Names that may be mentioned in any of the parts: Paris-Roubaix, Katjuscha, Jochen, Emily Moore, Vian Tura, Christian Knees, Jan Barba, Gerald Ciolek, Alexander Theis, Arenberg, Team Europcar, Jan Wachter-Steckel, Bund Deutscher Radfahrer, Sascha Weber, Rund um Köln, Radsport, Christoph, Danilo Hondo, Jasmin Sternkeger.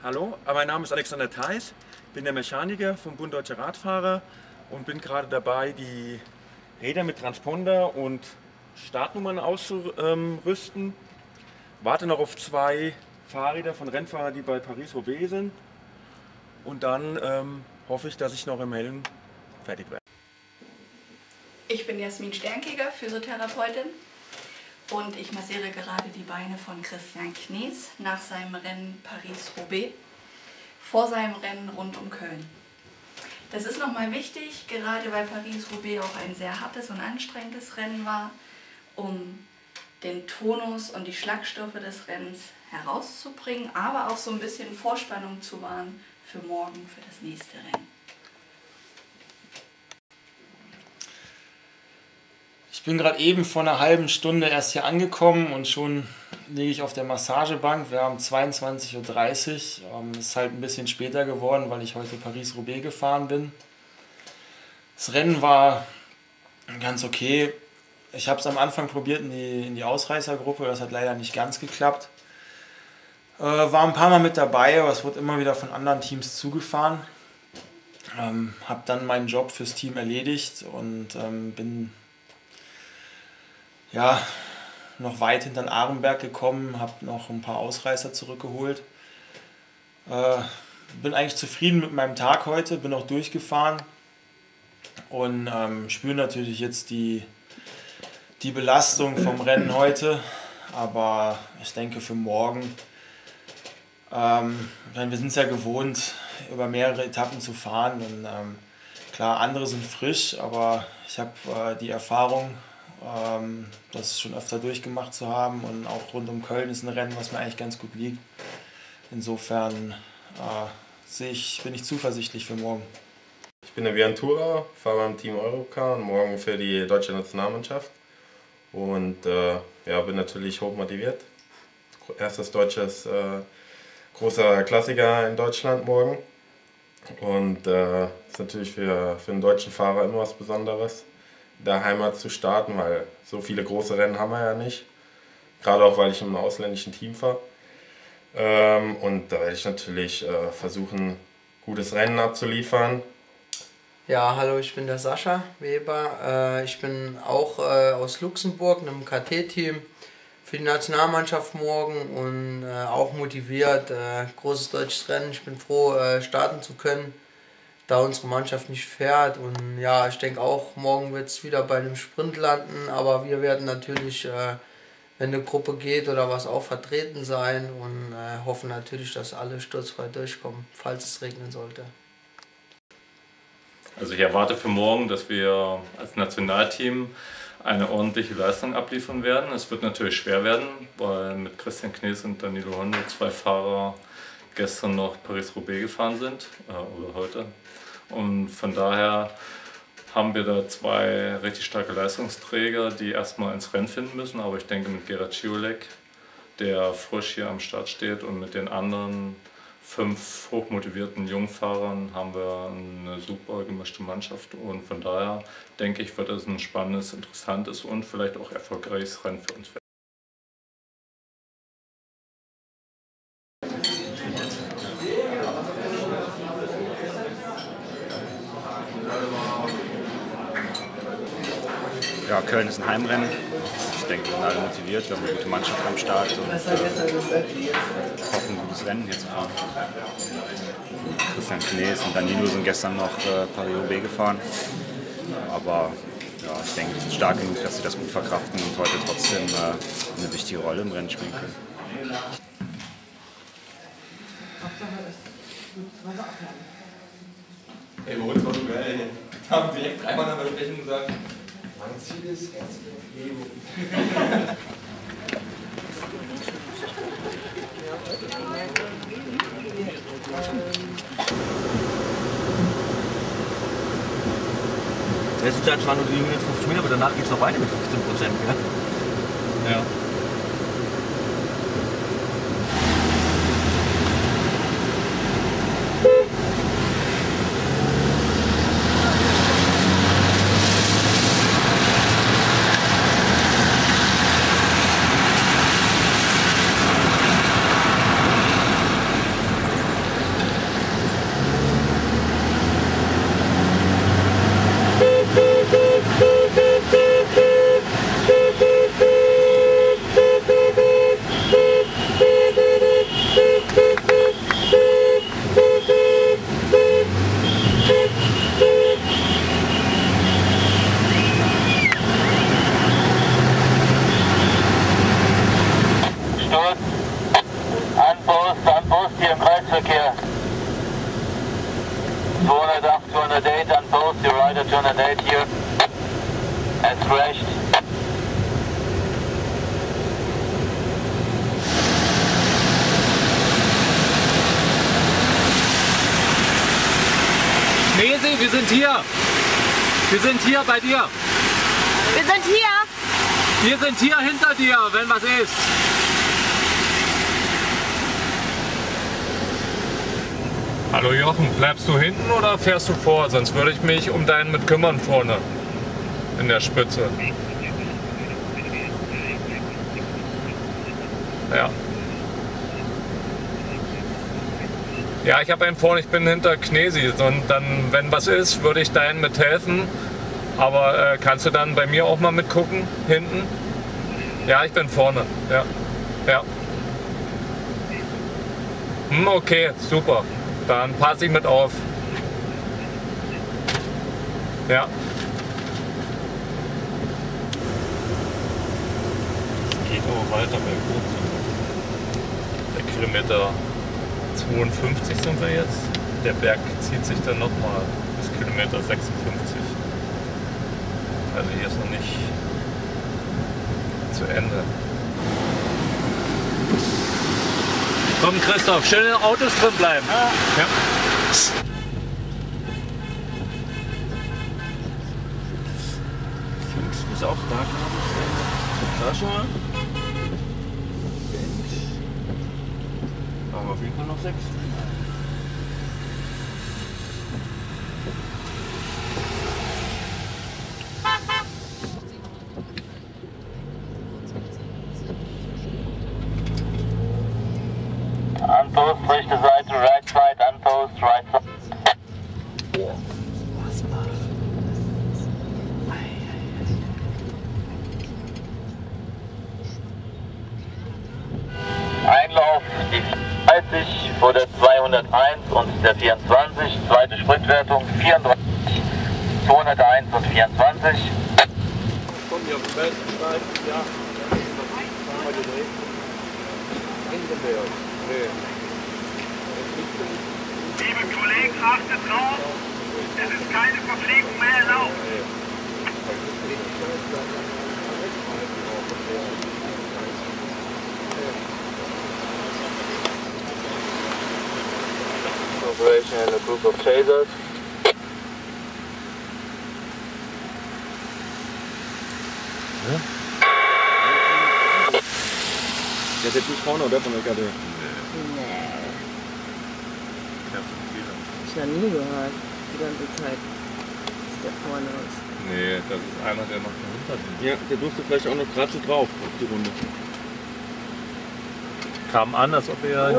Hallo, mein Name ist Alexander Theis, bin der Mechaniker vom Bund Deutscher Radfahrer und bin gerade dabei, die Räder mit Transponder und Startnummern auszurüsten. Warte noch auf zwei Fahrräder von Rennfahrern, die bei Paris-Roubaix sind. Und dann hoffe ich, dass ich noch im Hellen fertig werde. Ich bin Jasmin Sternkeger, Physiotherapeutin. Und ich massiere gerade die Beine von Christian Knees nach seinem Rennen Paris-Roubaix, vor seinem Rennen rund um Köln. Das ist nochmal wichtig, gerade weil Paris-Roubaix auch ein sehr hartes und anstrengendes Rennen war, um den Tonus und die Schlagstoffe des Rennens herauszubringen, aber auch so ein bisschen Vorspannung zu wahren für morgen, für das nächste Rennen. Ich bin gerade eben vor einer halben Stunde erst hier angekommen und schon liege ich auf der Massagebank. Wir haben 22:30 Uhr. Ist halt ein bisschen später geworden, weil ich heute Paris-Roubaix gefahren bin. Das Rennen war ganz okay. Ich habe es am Anfang probiert in die Ausreißergruppe. Das hat leider nicht ganz geklappt. War ein paar Mal mit dabei, aber es wurde immer wieder von anderen Teams zugefahren. Habe dann meinen Job fürs Team erledigt und bin... ja, noch weit hinter den Arenberg gekommen, habe noch ein paar Ausreißer zurückgeholt. Bin eigentlich zufrieden mit meinem Tag heute, bin auch durchgefahren und spüre natürlich jetzt die Belastung vom Rennen heute, aber ich denke für morgen, wir sind es ja gewohnt, über mehrere Etappen zu fahren und klar, andere sind frisch, aber ich habe die Erfahrung, das schon öfter durchgemacht zu haben, und auch rund um Köln ist ein Rennen, was mir eigentlich ganz gut liegt. Insofern bin ich zuversichtlich für morgen. Ich bin der Vian Tura, fahre beim Team Europcar und morgen für die deutsche Nationalmannschaft und bin natürlich hoch motiviert. Erstes deutsches großer Klassiker in Deutschland morgen und ist natürlich für einen deutschen Fahrer immer was Besonderes, der Heimat zu starten, weil so viele große Rennen haben wir ja nicht. Gerade auch, weil ich im ausländischen Team fahre. Und da werde ich natürlich versuchen, gutes Rennen abzuliefern. Ja, hallo, ich bin der Sascha Weber. Ich bin auch aus Luxemburg, einem KT-Team für die Nationalmannschaft morgen und auch motiviert. Großes deutsches Rennen. Ich bin froh, starten zu können, da unsere Mannschaft nicht fährt. Und ja, ich denke auch, morgen wird es wieder bei einem Sprint landen, aber wir werden natürlich, wenn eine Gruppe geht oder was, auch vertreten sein und hoffen natürlich, dass alle sturzfrei durchkommen, falls es regnen sollte. Also ich erwarte für morgen, dass wir als Nationalteam eine ordentliche Leistung abliefern werden. Es wird natürlich schwer werden, weil mit Christian Knees und Danilo Hondo zwei Fahrer gestern noch Paris-Roubaix gefahren sind, oder heute. Und von daher haben wir da zwei richtig starke Leistungsträger, die erstmal ins Rennen finden müssen. Aber ich denke, mit Gerald Ciolek, der frisch hier am Start steht, und mit den anderen 5 hochmotivierten Jungfahrern haben wir eine super gemischte Mannschaft. Und von daher denke ich, wird es ein spannendes, interessantes und vielleicht auch erfolgreiches Rennen für uns werden. Ja, Köln ist ein Heimrennen. Ich denke, wir sind alle motiviert. Wir haben eine gute Mannschaft am Start und hoffen, ein gutes Rennen hier zu fahren. Christian Knees und Danilo sind gestern noch Paris-Roubaix gefahren. Aber ja, ich denke, die sind stark genug, dass sie das gut verkraften und heute trotzdem eine wichtige Rolle im Rennen spielen können. Hey, bei uns war so geil, ey. Wir haben direkt dreimal nach der Besprechung gesagt, mein Ziel ist herzlich Leben. Es sind ja zwar nur die 50 Meter, aber danach geht es noch weiter mit 15%, gell? Ja. 208 here at rest. Knesi, wir sind hier. Wir sind hier bei dir. Wir sind hier. Wir sind hier hinter dir, wenn was ist. Hallo Jochen, bleibst du hinten oder fährst du vor? Sonst würde ich mich um deinen mit kümmern vorne in der Spitze. Ja. Ja, ich habe einen vorne, ich bin hinter Knesi. Und dann, wenn was ist, würde ich deinen mithelfen. Aber kannst du dann bei mir auch mal mitgucken, hinten? Ja, ich bin vorne, ja. Ja. Hm, okay, super. Dann passe ich mit auf. Ja. Es geht aber weiter bei der Kilometer 52 sind wir jetzt. Der Berg zieht sich dann nochmal bis Kilometer 56. Also hier ist noch nicht zu Ende. Komm Christoph, schön in Autos drin bleiben. Ja. Ja. Fünf muss auch da sein. Da schon mal. Bench. Aber auf jeden Fall noch sechs. Der 24, zweite Sprintwertung 34, 201 und 24. Komm hier auf den Felsen schneiden, ja. Mal gedreht. Hindenberg. Nee. Liebe Kollegen, achtet drauf, es ist keine Verpflegung mehr erlaubt. Operation and a group of chasers. Ja? Der ist jetzt nicht vorne, oder? Von der LKW? Nee. Ich hab nie gehört, die ganze Zeit, dass der vorne ist. Nee, das ist einer, der noch dahinter ist. Ja, der durfte vielleicht auch noch gerade so drauf auf die Runde. Kam an, als ob er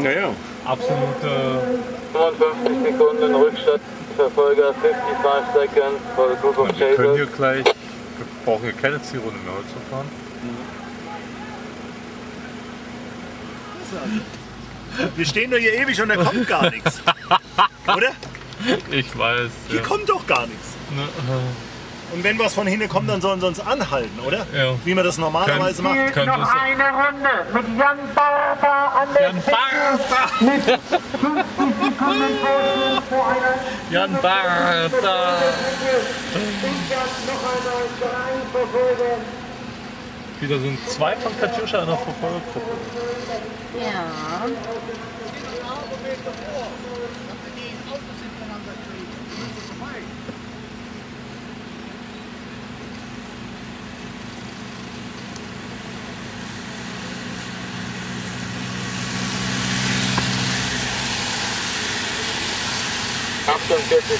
hier der absolute 55 Sekunden Rückstand, Verfolger 55 Sekunden vor der Group of Chasers. Wir können hier gleich, wir brauchen hier keine Zielrunde mehr heute zu fahren. Wir stehen doch hier ewig und da kommt gar nichts. Oder? Ich weiß. Hier kommt doch gar nichts. Ne. Und wenn was von hinten kommt, dann sollen sie uns anhalten, oder? Ja. Wie man das normalerweise macht. Noch eine Runde mit Jan Barba an der Spitze. Jan Barba. Wieder sind zwei von Katjuscha in der Verfolgergruppe. Ja.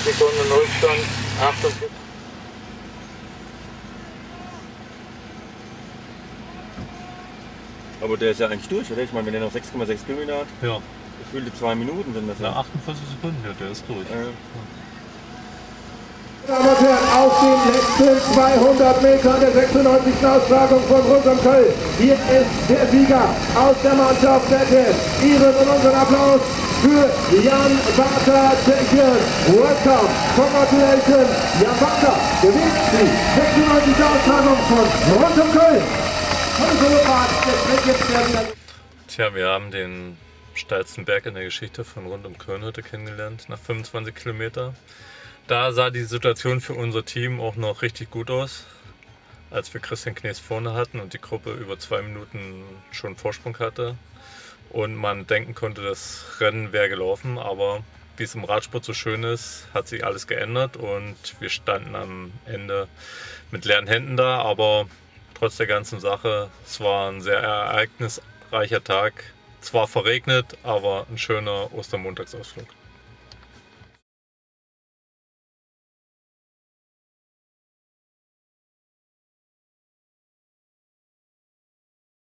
Sekunden Rückstand, 48. Aber der ist ja eigentlich durch, oder? Ich meine, wenn der noch 6,6 Kilometer hat, ja. Gefühlte 2 Minuten sind das ja. 48 Sekunden, ja, der ist durch. Auf den letzten 200 Metern der 96. Austragung von Rund um Köln. Hier ist der Sieger aus der Mannschaft Wette. Ihren und unseren Applaus für Jan Wachter-Steckel. Welcome, congratulations, Jan Wachter gewinnt die 96. Austragung von Rund um Köln. Tja, wir haben den steilsten Berg in der Geschichte von Rund um Köln heute kennengelernt, nach 25 Kilometern. Da sah die Situation für unser Team auch noch richtig gut aus, als wir Christian Knees vorne hatten und die Gruppe über 2 Minuten schon Vorsprung hatte. Und man denken konnte, das Rennen wäre gelaufen, aber wie es im Radsport so schön ist, hat sich alles geändert und wir standen am Ende mit leeren Händen da, aber trotz der ganzen Sache, es war ein sehr ereignisreicher Tag. Zwar verregnet, aber ein schöner Ostermontagsausflug.